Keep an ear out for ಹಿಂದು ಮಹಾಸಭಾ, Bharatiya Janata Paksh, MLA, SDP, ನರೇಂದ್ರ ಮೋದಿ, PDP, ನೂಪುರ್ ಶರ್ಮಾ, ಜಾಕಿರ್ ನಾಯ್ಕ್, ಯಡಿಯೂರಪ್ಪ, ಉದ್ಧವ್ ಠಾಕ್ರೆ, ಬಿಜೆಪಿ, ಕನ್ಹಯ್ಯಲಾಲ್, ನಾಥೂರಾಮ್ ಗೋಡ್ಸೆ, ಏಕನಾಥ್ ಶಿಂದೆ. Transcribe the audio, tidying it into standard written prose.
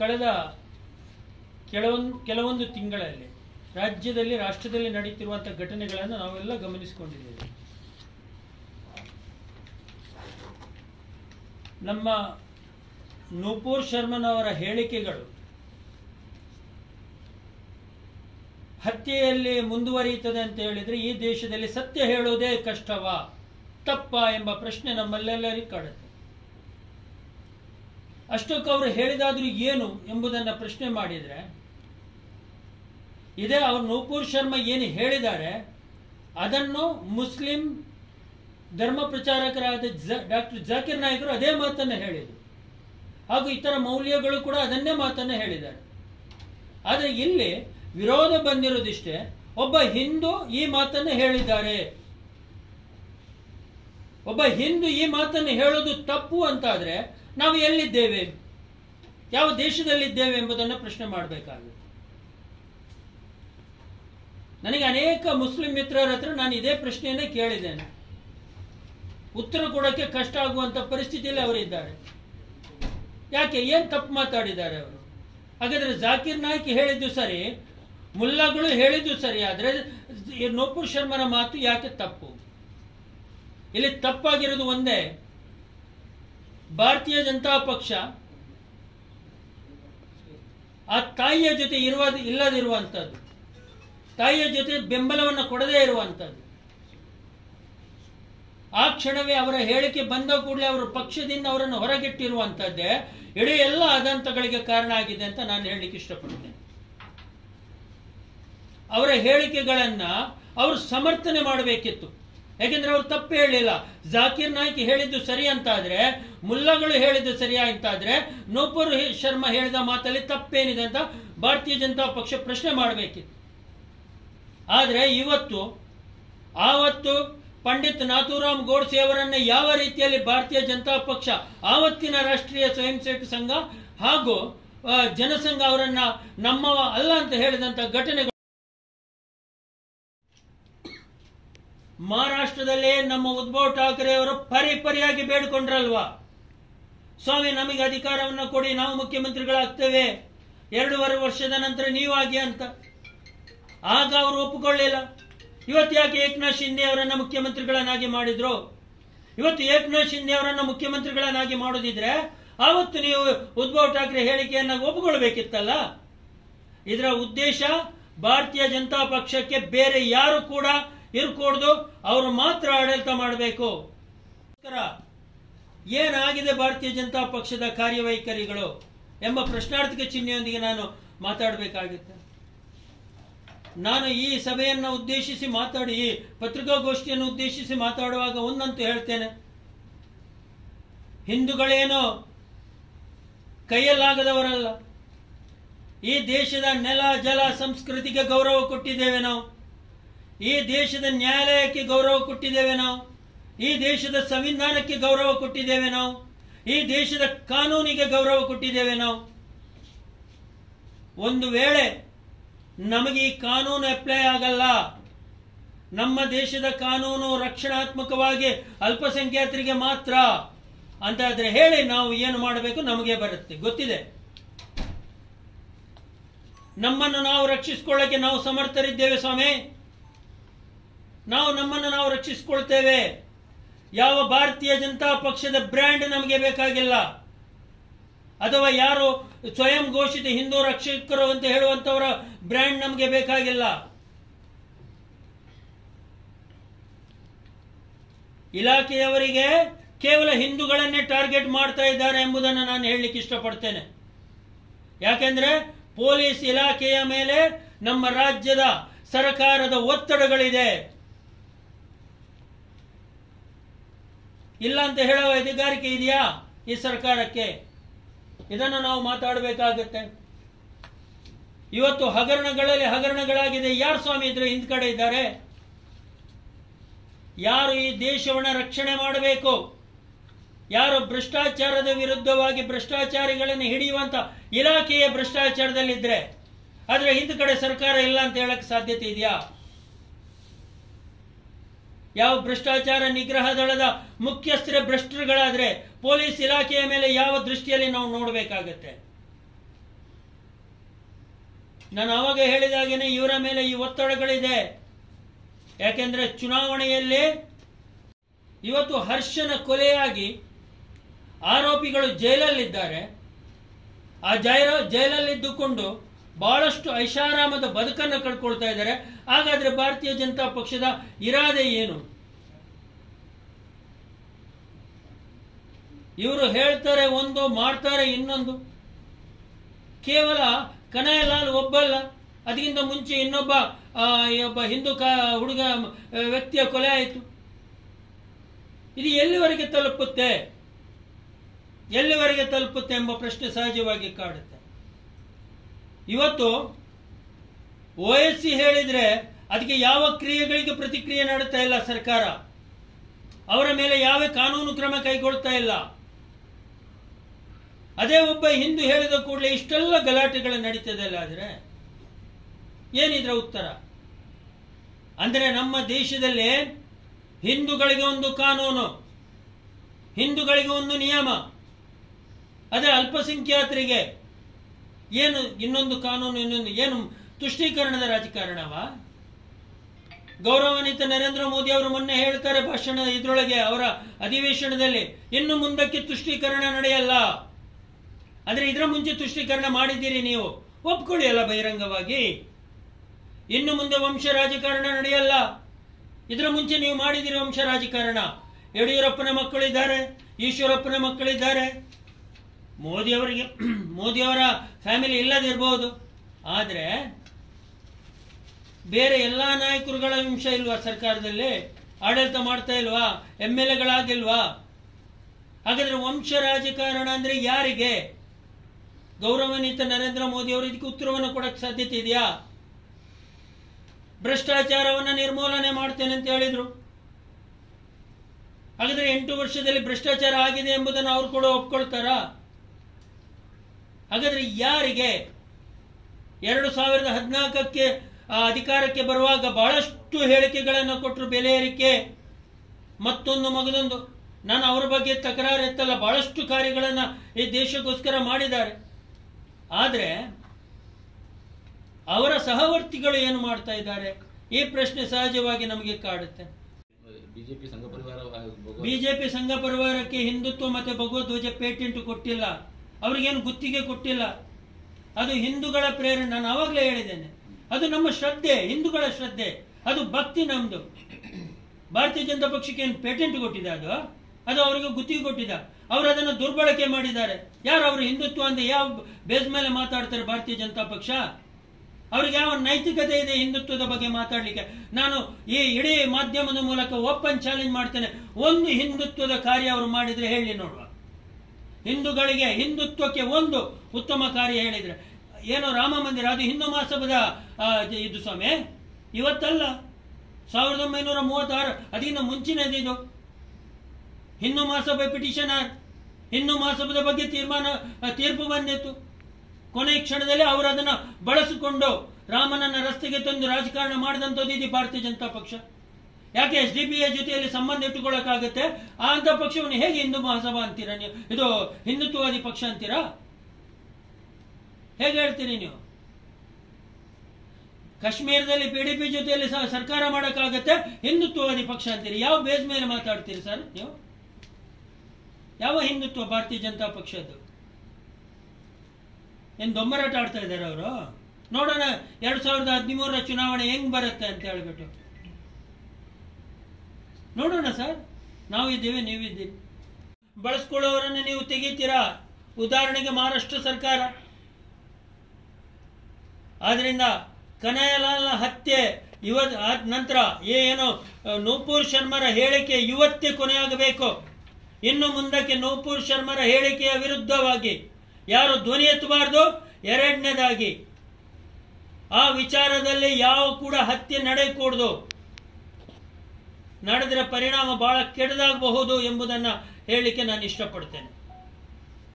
ಕಳೆದ ಕೆಲವೊಂದು ತಿಂಗಳಲ್ಲಿ ರಾಜ್ಯದಲ್ಲಿ ರಾಷ್ಟ್ರದಲ್ಲಿ ನಡೆಯುತ್ತಿರುವಂತ ಘಟನೆಗಳನ್ನು ನಾವೆಲ್ಲ ಗಮನಿಸಿಕೊಂಡಿದ್ದೇವೆ। ನಮ್ಮ ನೂಪುರ್ ಶರ್ಮನವರ ಹೇಳಿಕೆಗಳು ಹತ್ಯೆಯಲ್ಲಿ ಮುಂದುವರಿಯುತ್ತದೆ ಅಂತ ಹೇಳಿದ್ರೆ ಈ ದೇಶದಲ್ಲಿ ಸತ್ಯ ಹೇಳೋದೇ ಕಷ್ಟವಾ ತಪ್ಪಾ ಎಂಬ ಪ್ರಶ್ನೆ ನಮ್ಮೆಲ್ಲರಿಗೂ ಕಾಡುತ್ತೆ। ಅಷ್ಟಕ್ಕೆ ಅವರು ಹೇಳಿದಾದರೂ ಏನು ಎಂಬುದನ್ನ ಪ್ರಶ್ನೆ ಮಾಡಿದ್ರೆ ಇದೇ ಅವರು ನೂಪುರ್ ಶರ್ಮಾ ಏನು ಹೇಳಿದ್ದಾರೆ ಅದನ್ನು ಮುಸ್ಲಿಂ ಧರ್ಮ ಪ್ರಚಾರಕರಾದ ಡಾಕ್ಟರ್ ಜಾಕಿರ್ ನಾಯ್ಕರು ಅದೇ ಮಾತನ್ನ ಹೇಳಿದರು ಹಾಗೂ ಇತರ ಮೌಲ್ಯಗಳು ಕೂಡ ಅದನ್ನೇ ಮಾತನ್ನ ಹೇಳಿದ್ದಾರೆ। ಆದರೆ ಇಲ್ಲಿ ವಿರೋಧ ಬಂದಿರೋದಿಷ್ಟೇ, ಒಬ್ಬ ಹಿಂದೂ ಈ ಮಾತನ್ನ ಹೇಳಿದ್ದಾರೆ, ಒಬ್ಬ ಹಿಂದೂ ಈ ಮಾತನ್ನು ಹೇಳೋದು ತಪ್ಪು ಅಂತಾದ್ರೆ ನಾವು ಎಲ್ಲಿದ್ದೇವೆ, ಯಾವ ದೇಶದಲ್ಲಿದ್ದೇವೆ ಎಂಬುದನ್ನು ಪ್ರಶ್ನೆ ಮಾಡಬೇಕಾಗುತ್ತೆ। ನನಗೆ ಅನೇಕ ಮುಸ್ಲಿಂ ಮಿತ್ರರ ಹತ್ರ ನಾನು ಇದೇ ಪ್ರಶ್ನೆಯನ್ನು ಕೇಳಿದ್ದೇನೆ, ಉತ್ತರ ಕೊಡೋಕ್ಕೆ ಕಷ್ಟ ಆಗುವಂತ ಪರಿಸ್ಥಿತಿಯಲ್ಲಿ ಅವರಿದ್ದಾರೆ। ಯಾಕೆ ಏನು ತಪ್ಪು ಮಾತಾಡಿದ್ದಾರೆ ಅವರು? ಹಾಗಾದ್ರೆ ಜಾಕಿರ್ ನಾಯ್ಕ್ ಹೇಳಿದ್ದು ಸರಿ, ಮುಲ್ಲಾಗಳು ಹೇಳಿದ್ದು ಸರಿ, ಆದರೆ ನೂಪುರ್ ಶರ್ಮರ ಮಾತು ಯಾಕೆ ತಪ್ಪು? ಇಲ್ಲಿ ತಪ್ಪಾಗಿರೋದು ಒಂದೇ, ಭಾರತೀಯ ಜನತಾ ಪಕ್ಷ ಆ ತಾಯಿಯ ಜೊತೆ ಇಲ್ಲದಿರುವಂಥದ್ದು, ತಾಯಿಯ ಜೊತೆ ಬೆಂಬಲವನ್ನು ಕೊಡದೇ ಇರುವಂಥದ್ದು। ಆ ಕ್ಷಣವೇ ಅವರ ಹೇಳಿಕೆ ಬಂದ ಕೂಡಲೇ ಅವರು ಪಕ್ಷದಿಂದ ಅವರನ್ನು ಹೊರಗಿಟ್ಟಿರುವಂಥದ್ದೇ ಇಡೀ ಎಲ್ಲ ಅದಂತಗಳಿಗೆ ಕಾರಣ ಆಗಿದೆ ಅಂತ ನಾನು ಹೇಳಲಿಕ್ಕೆ ಇಷ್ಟಪಡ್ತೇನೆ। ಅವರ ಹೇಳಿಕೆಗಳನ್ನು ಅವರು ಸಮರ್ಥನೆ ಮಾಡಬೇಕಿತ್ತು, ಯಾಕೆಂದ್ರೆ ಅವರು ತಪ್ಪು ಹೇಳಿಲ್ಲ। ಜಾಕಿರ್ ನಾಯ್ಕ್ ಹೇಳಿದ್ದು ಸರಿ ಅಂತಾದ್ರೆ, ಮುಲ್ಲಾಗಳು ಹೇಳಿದ್ದು ಸರಿ ಅಂತಾದ್ರೆ, ನೂಪುರ್ ಶರ್ಮಾ ಹೇಳಿದ ಮಾತಲ್ಲಿ ತಪ್ಪೇನಿದೆ ಅಂತ ಭಾರತೀಯ ಜನತಾ ಪಕ್ಷ ಪ್ರಶ್ನೆ ಮಾಡಬೇಕಿತ್ತು। ಆದರೆ ಇವತ್ತು ಆವತ್ತು ಪಂಡಿತ್ ನಾಥೂರಾಮ್ ಗೋಡ್ಸೆ ಅವರನ್ನು ಯಾವ ರೀತಿಯಲ್ಲಿ ಭಾರತೀಯ ಜನತಾ ಪಕ್ಷ, ಆವತ್ತಿನ ರಾಷ್ಟ್ರೀಯ ಸ್ವಯಂ ಸೇವಕ ಸಂಘ ಹಾಗೂ ಜನಸಂಘ ಅವರನ್ನ ನಮ್ಮವ ಅಲ್ಲ ಅಂತ ಹೇಳಿದಂತ ಘಟನೆಗಳು ಮಹಾರಾಷ್ಟ್ರದಲ್ಲೇ ನಮ್ಮ ಉದ್ಧವ್ ಠಾಕ್ರೆ ಅವರು ಪರಿಪರಿಯಾಗಿ ಬೇಡಿಕೊಂಡ್ರಲ್ವಾ, ಸ್ವಾಮಿ ನಮಗೆ ಅಧಿಕಾರವನ್ನು ಕೊಡಿ, ನಾವು ಮುಖ್ಯಮಂತ್ರಿಗಳಾಗ್ತೇವೆ, 2.5 ವರ್ಷದ ನಂತರ ನೀವಾಗಿ ಅಂತ। ಆಗ ಅವರು ಒಪ್ಪಿಕೊಳ್ಳಲಿಲ್ಲ। ಇವತ್ತು ಯಾಕೆ ಏಕನಾಥ್ ಶಿಂದೆ ಅವರನ್ನ ಮುಖ್ಯಮಂತ್ರಿಗಳನ್ನಾಗಿ ಮಾಡಿದ್ರು? ಇವತ್ತು ಏಕನಾಥ್ ಶಿಂದೆ ಅವರನ್ನ ಮುಖ್ಯಮಂತ್ರಿಗಳನ್ನಾಗಿ ಮಾಡೋದಿದ್ರೆ ಆವತ್ತು ನೀವು ಉದ್ಧವ್ ಠಾಕ್ರೆ ಹೇಳಿಕೆಯನ್ನ ಒಪ್ಪಿಕೊಳ್ಬೇಕಿತ್ತಲ್ಲ। ಇದರ ಉದ್ದೇಶ ಭಾರತೀಯ ಜನತಾ ಪಕ್ಷಕ್ಕೆ ಬೇರೆ ಯಾರು ಕೂಡ ಇರ್ಕೊಡ್ದು, ಅವರು ಮಾತ್ರ ಆಡಳಿತ ಮಾಡಬೇಕು। ಏನಾಗಿದೆ ಭಾರತೀಯ ಜನತಾ ಪಕ್ಷದ ಕಾರ್ಯವೈಖರಿಗಳು ಎಂಬ ಪ್ರಶ್ನಾರ್ಥಕ ಚಿಹ್ನೆಯೊಂದಿಗೆ ನಾನು ಮಾತಾಡಬೇಕಾಗುತ್ತೆ। ನಾನು ಈ ಸಭೆಯನ್ನು ಉದ್ದೇಶಿಸಿ ಮಾತಾಡಿ, ಈ ಪತ್ರಿಕಾಗೋಷ್ಠಿಯನ್ನು ಉದ್ದೇಶಿಸಿ ಮಾತಾಡುವಾಗ ಒಂದಂತೂ ಹೇಳ್ತೇನೆ, ಹಿಂದೂಗಳೇನೋ ಕೈಯಲ್ಲಾಗದವರಲ್ಲ, ಈ ದೇಶದ ನೆಲ ಜಲ ಸಂಸ್ಕೃತಿಗೆ ಗೌರವ ಕೊಟ್ಟಿದ್ದೇವೆ ನಾವು, ಈ ದೇಶದ ನ್ಯಾಯಾಲಯಕ್ಕೆ ಗೌರವ ಕೊಟ್ಟಿದ್ದೇವೆ ನಾವು, ಈ ದೇಶದ ಸಂವಿಧಾನಕ್ಕೆ ಗೌರವ ಕೊಟ್ಟಿದ್ದೇವೆ ನಾವು, ಈ ದೇಶದ ಕಾನೂನಿಗೆ ಗೌರವ ಕೊಟ್ಟಿದ್ದೇವೆ ನಾವು। ಒಂದು ವೇಳೆ ನಮಗೆ ಈ ಕಾನೂನು ಅಪ್ಲೈ ಆಗಲ್ಲ, ನಮ್ಮ ದೇಶದ ಕಾನೂನು ರಕ್ಷಣಾತ್ಮಕವಾಗಿ ಅಲ್ಪಸಂಖ್ಯಾತರಿಗೆ ಮಾತ್ರ ಅಂತಾದ್ರೆ ಹೇಳಿ ನಾವು ಏನು ಮಾಡಬೇಕು ನಮಗೆ ಬರುತ್ತೆ, ಗೊತ್ತಿದೆ। ನಮ್ಮನ್ನು ನಾವು ರಕ್ಷಿಸಿಕೊಳ್ಳಕ್ಕೆ ನಾವು ಸಮರ್ಥರಿದ್ದೇವೆ ಸ್ವಾಮಿ, ನಾವು ನಮ್ಮನ್ನು ನಾವು ರಕ್ಷಿಸಿಕೊಳ್ತೇವೆ। ಯಾವ ಭಾರತೀಯ ಜನತಾ ಪಕ್ಷದ ಬ್ರ್ಯಾಂಡ್ ನಮಗೆ ಬೇಕಾಗಿಲ್ಲ, ಅಥವಾ ಯಾರು ಸ್ವಯಂ ಘೋಷಿತ ಹಿಂದೂ ರಕ್ಷಕರು ಅಂತ ಹೇಳುವಂತವರ ಬ್ರ್ಯಾಂಡ್ ನಮಗೆ ಬೇಕಾಗಿಲ್ಲ। ಇಲಾಖೆಯವರಿಗೆ ಕೇವಲ ಹಿಂದೂಗಳನ್ನೇ ಟಾರ್ಗೆಟ್ ಮಾಡ್ತಾ ಇದ್ದಾರೆ ಎಂಬುದನ್ನು ನಾನು ಹೇಳಲಿಕ್ಕೆ ಇಷ್ಟಪಡ್ತೇನೆ। ಯಾಕೆಂದ್ರೆ ಪೊಲೀಸ್ ಇಲಾಖೆಯ ಮೇಲೆ ನಮ್ಮ ರಾಜ್ಯದ ಸರ್ಕಾರದ ಒತ್ತಡಗಳಿದೆ, ಇಲ್ಲ ಅಂತ ಹೇಳೋ ಅಧಿಕಾರಿಕೆ ಇದೆಯಾ ಈ ಸರ್ಕಾರಕ್ಕೆ? ಇದನ್ನು ನಾವು ಮಾತಾಡಬೇಕಾಗುತ್ತೆ। ಇವತ್ತು ಹಗರಣಗಳಲ್ಲಿ ಹಗರಣಗಳಾಗಿದೆ, ಯಾರು ಸ್ವಾಮಿ ಇದ್ರೆ ಹಿಂದ್ಗಡೆ ಇದ್ದಾರೆ? ಯಾರು ಈ ದೇಶವನ್ನು ರಕ್ಷಣೆ ಮಾಡಬೇಕು, ಯಾರು ಭ್ರಷ್ಟಾಚಾರದ ವಿರುದ್ಧವಾಗಿ ಭ್ರಷ್ಟಾಚಾರಿಗಳನ್ನು ಹಿಡಿಯುವಂತ ಇಲಾಖೆಯ ಭ್ರಷ್ಟಾಚಾರದಲ್ಲಿದ್ರೆ ಆದ್ರೆ ಹಿಂದ್ಗಡೆ ಸರ್ಕಾರ ಇಲ್ಲ ಅಂತ ಹೇಳಕ್ ಸಾಧ್ಯತೆ ಇದೆಯಾ? ಯಾವ ಭ್ರಷ್ಟಾಚಾರ ನಿಗ್ರಹ ದಳದ ಮುಖ್ಯಸ್ಥರ ಭ್ರಷ್ಟರುಗಳಾದ್ರೆ ಪೊಲೀಸ್ ಇಲಾಖೆಯ ಮೇಲೆ ಯಾವ ದೃಷ್ಟಿಯಲ್ಲಿ ನಾವು ನೋಡಬೇಕಾಗತ್ತೆ? ನಾನು ಆವಾಗ ಹೇಳಿದಾಗೇನೆ ಇವರ ಮೇಲೆ ಈ ಒತ್ತಡಗಳಿದೆ. ಯಾಕೆಂದರೆ ಚುನಾವಣೆಯಲ್ಲಿ ಇವತ್ತು ಹರ್ಷನ ಕೊಲೆಯಾಗಿ ಆರೋಪಿಗಳು ಜೈಲಲ್ಲಿದ್ದಾರೆ. ಆ ಜೈಲಲ್ಲಿದ್ದುಕೊಂಡು ಬಹಳಷ್ಟು ಐಷಾರಾಮದ ಬದುಕನ್ನು ಕಳ್ಕೊಳ್ತಾ ಇದ್ದಾರೆ. ಹಾಗಾದರೆ ಭಾರತೀಯ ಜನತಾ ಪಕ್ಷದ ಇರಾದೆ ಏನು? ಇವರು ಹೇಳ್ತಾರೆ ಒಂದು, ಮಾಡ್ತಾರೆ ಇನ್ನೊಂದು. ಕೇವಲ ಕನ್ಹಯ್ಯಲಾಲ್ ಒಬ್ಬಲ್ಲ, ಅದಕ್ಕಿಂತ ಮುಂಚೆ ಇನ್ನೊಬ್ಬ ಹಿಂದೂ ಹುಡುಗ ವ್ಯಕ್ತಿಯ ಕೊಲೆ ಆಯಿತು. ಇದು ಎಲ್ಲಿವರೆಗೆ ತಲುಪುತ್ತೆ, ಎಲ್ಲಿವರೆಗೆ ತಲುಪುತ್ತೆ ಎಂಬ ಪ್ರಶ್ನೆ ಸಹಜವಾಗಿ ಕಾಡುತ್ತೆ. ಇವತ್ತು OSC ಹೇಳಿದ್ರೆ ಅದಕ್ಕೆ ಯಾವ ಕ್ರಿಯೆಗಳಿಗೆ ಪ್ರತಿಕ್ರಿಯೆ ನೀಡುತ್ತಾ ಇಲ್ಲ ಸರ್ಕಾರ, ಅವರ ಮೇಲೆ ಯಾವ ಕಾನೂನು ಕ್ರಮ ಕೈಗೊಳ್ತಾ ಇಲ್ಲ. ಅದೇ ಒಬ್ಬ ಹಿಂದೂ ಹೇಳಿದ ಕೂಡಲೇ ಇಷ್ಟೆಲ್ಲ ಗಲಾಟೆಗಳು ನಡೀತದೆ. ಆದರೆ ಏನಿದ್ರ ಉತ್ತರ ಅಂದರೆ, ನಮ್ಮ ದೇಶದಲ್ಲಿ ಹಿಂದೂಗಳಿಗೆ ಒಂದು ಕಾನೂನು, ಹಿಂದೂಗಳಿಗೆ ಒಂದು ನಿಯಮ, ಅದೇ ಅಲ್ಪಸಂಖ್ಯಾತರಿಗೆ ಏನು ಇನ್ನೊಂದು ಕಾನೂನು, ಇನ್ನೊಂದು ಏನು ತುಷ್ಟೀಕರಣದ ರಾಜಕಾರಣವಾ? ಗೌರವಾನ್ವಿತ ನರೇಂದ್ರ ಮೋದಿ ಅವರು ಮೊನ್ನೆ ಹೇಳ್ತಾರೆ ಭಾಷಣ ಇದರೊಳಗೆ, ಅವರ ಅಧಿವೇಶನದಲ್ಲಿ, ಇನ್ನು ಮುಂದಕ್ಕೆ ತುಷ್ಟೀಕರಣ ನಡೆಯಲ್ಲ. ಅಂದರೆ ಇದರ ಮುಂಚೆ ತುಷ್ಟೀಕರಣ ಮಾಡಿದ್ದೀರಿ ನೀವು, ಒಪ್ಕೊಳ್ಳಿ ಅಲ್ಲ ಬಹಿರಂಗವಾಗಿ. ಇನ್ನು ಮುಂದೆ ವಂಶ ರಾಜಕಾರಣ ನಡೆಯಲ್ಲ, ಇದರ ಮುಂಚೆ ನೀವು ಮಾಡಿದ್ದೀರಿ ವಂಶ ರಾಜಕಾರಣ. ಯಡಿಯೂರಪ್ಪನ ಮಕ್ಕಳಿದ್ದಾರೆ, ಈಶ್ವರಪ್ಪನ ಮಕ್ಕಳಿದ್ದಾರೆ, ಮೋದಿಯವರಿಗೆ ಮೋದಿಯವರ ಫ್ಯಾಮಿಲಿ ಇಲ್ಲದಿರಬಹುದು, ಆದರೆ ಬೇರೆ ಎಲ್ಲ ನಾಯಕರುಗಳ ಅಂಶ ಇಲ್ವಾ ಸರ್ಕಾರದಲ್ಲಿ? ಆಡಳಿತ ಮಾಡ್ತಾ ಇಲ್ವಾ? MLAಗಳಾಗಿಲ್ವಾ? ಹಾಗಾದರೆ ವಂಶ ರಾಜಕಾರಣ ಅಂದರೆ ಯಾರಿಗೆ? ಗೌರವಾನ್ವಿತ ನರೇಂದ್ರ ಮೋದಿ ಅವರು ಇದಕ್ಕೆ ಉತ್ತರವನ್ನು ಕೊಡಕ್ಕೆ ಸಾಧ್ಯತೆ ಇದೆಯಾ? ಭ್ರಷ್ಟಾಚಾರವನ್ನು ನಿರ್ಮೂಲನೆ ಮಾಡ್ತೇನೆ ಅಂತ ಹೇಳಿದರು. ಹಾಗಾದರೆ 8 ವರ್ಷದಲ್ಲಿ ಭ್ರಷ್ಟಾಚಾರ ಆಗಿದೆ ಎಂಬುದನ್ನು ಅವರು ಕೂಡ ಒಪ್ಕೊಳ್ತಾರಾ? ಹಾಗಾದರೆ ಯಾರಿಗೆ? 2014ಕ್ಕೆ ಅಧಿಕಾರಕ್ಕೆ ಬರುವಾಗ ಬಹಳಷ್ಟು ಹೇಳಿಕೆಗಳನ್ನು ಕೊಟ್ಟರು, ಬೆಲೆ ಏರಿಕೆ, ಮತ್ತೊಂದು ಮಗದೊಂದು. ನಾನು ಅವರ ಬಗ್ಗೆ ತಕರಾರು ಎತ್ತಲ್ಲ, ಬಹಳಷ್ಟು ಕಾರ್ಯಗಳನ್ನು ಈ ದೇಶಕ್ಕೋಸ್ಕರ ಮಾಡಿದ್ದಾರೆ. ಆದರೆ ಅವರ ಸಹವರ್ತಿಗಳು ಏನು ಮಾಡ್ತಾ ಇದ್ದಾರೆ ಈ ಪ್ರಶ್ನೆ ಸಹಜವಾಗಿ ನಮಗೆ ಕಾಡುತ್ತೆ. ಬಿಜೆಪಿ ಸಂಘ ಪರಿವಾರಕ್ಕೆ ಹಿಂದುತ್ವ ಮತ್ತೆ ಭಗವಧ್ವಜ ಪೇಟೆಂಟ್ ಕೊಟ್ಟಿಲ್ಲ, ಅವ್ರಿಗೇನು ಗುತ್ತಿಗೆ ಕೊಟ್ಟಿಲ್ಲ. ಅದು ಹಿಂದೂಗಳ ಪ್ರೇರಣೆ, ನಾನು ಆವಾಗಲೇ ಹೇಳಿದ್ದೇನೆ. ಅದು ನಮ್ಮ ಶ್ರದ್ಧೆ, ಹಿಂದೂಗಳ ಶ್ರದ್ಧೆ, ಅದು ಭಕ್ತಿ ನಮ್ಮದು. ಭಾರತೀಯ ಜನತಾ ಪಕ್ಷಕ್ಕೆ ಏನು ಪೇಟೆಂಟ್ ಕೊಟ್ಟಿದ? ಅದು ಅದು ಅವರಿಗೆ ಗುತ್ತಿಗೆ ಕೊಟ್ಟಿದ, ಅವರು ಅದನ್ನು ದುರ್ಬಳಕೆ ಮಾಡಿದ್ದಾರೆ. ಯಾರು ಅವರು ಹಿಂದುತ್ವ ಅಂದರೆ ಯಾವ ಬೇಸ್ ಮೇಲೆ ಮಾತಾಡ್ತಾರೆ ಭಾರತೀಯ ಜನತಾ ಪಕ್ಷ? ಅವ್ರಿಗೆ ಯಾವ ನೈತಿಕತೆ ಇದೆ ಹಿಂದುತ್ವದ ಬಗ್ಗೆ ಮಾತಾಡಲಿಕ್ಕೆ? ನಾನು ಈ ಇಡೀ ಮಾಧ್ಯಮದ ಮೂಲಕ ಓಪನ್ ಚಾಲೆಂಜ್ ಮಾಡ್ತೇನೆ, ಒಂದು ಹಿಂದುತ್ವದ ಕಾರ್ಯ ಅವರು ಮಾಡಿದರೆ ಹೇಳಿ ನೋಡುವ. ಹಿಂದೂಗಳಿಗೆ, ಹಿಂದುತ್ವಕ್ಕೆ ಒಂದು ಉತ್ತಮ ಕಾರ್ಯ ಹೇಳಿದರೆ ಏನೋ ರಾಮ ಮಂದಿರ, ಅದು ಹಿಂದೂ ಮಹಾಸಭಾದ ಇದು ಸ್ವಾಮಿ, ಇವತ್ತಲ್ಲ, 1936, ಅದಕ್ಕಿಂತ ಮುಂಚಿನದು. ಇದು ಹಿಂದೂ ಮಹಾಸಭೆ ಪಿಟಿಷನರ್, ಹಿಂದೂ ಮಹಾಸಭದ ಬಗ್ಗೆ ತೀರ್ಪು ಬಂದಿತ್ತು. ಕೊನೆ ಕ್ಷಣದಲ್ಲಿ ಅವರು ಅದನ್ನು ಬಳಸಿಕೊಂಡು ರಾಮನನ್ನ ರಸ್ತೆಗೆ ತಂದು ರಾಜಕಾರಣ ಮಾಡಿದಂಥದ್ದು ಇದು ಭಾರತೀಯ ಜನತಾ ಪಕ್ಷ. ಯಾಕೆ SDPಯ ಜೊತೆಯಲ್ಲಿ ಸಂಬಂಧ ಇಟ್ಟುಕೊಳ್ಳೋಕ್ಕಾಗುತ್ತೆ? ಅಂತ ಪಕ್ಷವನ್ನು ಹೇಗೆ ಹಿಂದೂ ಮಹಾಸಭಾ ಅಂತೀರಾ ನೀವು? ಇದು ಹಿಂದುತ್ವವಾದಿ ಪಕ್ಷ ಅಂತೀರಾ? ಹೇಗೆ ಹೇಳ್ತೀರಿ ನೀವು? ಕಾಶ್ಮೀರದಲ್ಲಿ PDP ಜೊತೆಯಲ್ಲಿ ಸರ್ಕಾರ ಮಾಡೋಕ್ಕಾಗತ್ತೆ, ಹಿಂದುತ್ವವಾದಿ ಪಕ್ಷ ಅಂತೀರಿ. ಯಾವ ಬೇಸ್ ಮೇಲೆ ಮಾತಾಡ್ತೀರಿ ಸರ್ ನೀವು? ಯಾವ ಹಿಂದುತ್ವ ಭಾರತೀಯ ಜನತಾ ಪಕ್ಷದ್ದು? ಏನು ದೊಮ್ಮರಾಟ ಆಡ್ತಾ ಇದ್ದಾರೆ ಅವರು? ನೋಡೋಣ 2013ರ ಚುನಾವಣೆ ಹೆಂಗ್ ಬರುತ್ತೆ ಅಂತ ಹೇಳ್ಬಿಟ್ಟು ನೋಡೋಣ ಸರ್. ನಾವಿದ್ದೀವಿ, ನೀವಿದ್ದೀರಿ. ಬಳಸ್ಕೊಳ್ಳೋರನ್ನು ನೀವು ತೆಗಿತೀರಾ? ಉದಾಹರಣೆಗೆ ಮಹಾರಾಷ್ಟ್ರ ಸರ್ಕಾರ. ಆದ್ರಿಂದ ಕನ್ಹಯ್ಯಲಾಲ್ ಹತ್ಯೆ ಇವತ್ತು, ಆದ ನಂತರ ಏನು ನೂಪುರ್ ಶರ್ಮರ ಹೇಳಿಕೆ ಇವತ್ತೇ ಕೊನೆಯಾಗಬೇಕು. ಇನ್ನು ಮುಂದಕ್ಕೆ ನೂಪುರ್ ಶರ್ಮರ ಹೇಳಿಕೆಯ ವಿರುದ್ಧವಾಗಿ ಯಾರು ಧ್ವನಿ ಎತ್ತಬಾರ್ದು. ಎರಡನೇದಾಗಿ ಆ ವಿಚಾರದಲ್ಲಿ ಯಾವ ಕೂಡ ಹತ್ಯೆ ನಡೆಯಕೂಡದು, ನಡೆದರೆ ಪರಿಣಾಮ ಬಹಳ ಕೆಡದಾಗಬಹುದು ಎಂಬುದನ್ನು ಹೇಳಲಿಕ್ಕೆ ನಾನು ಇಷ್ಟಪಡ್ತೇನೆ.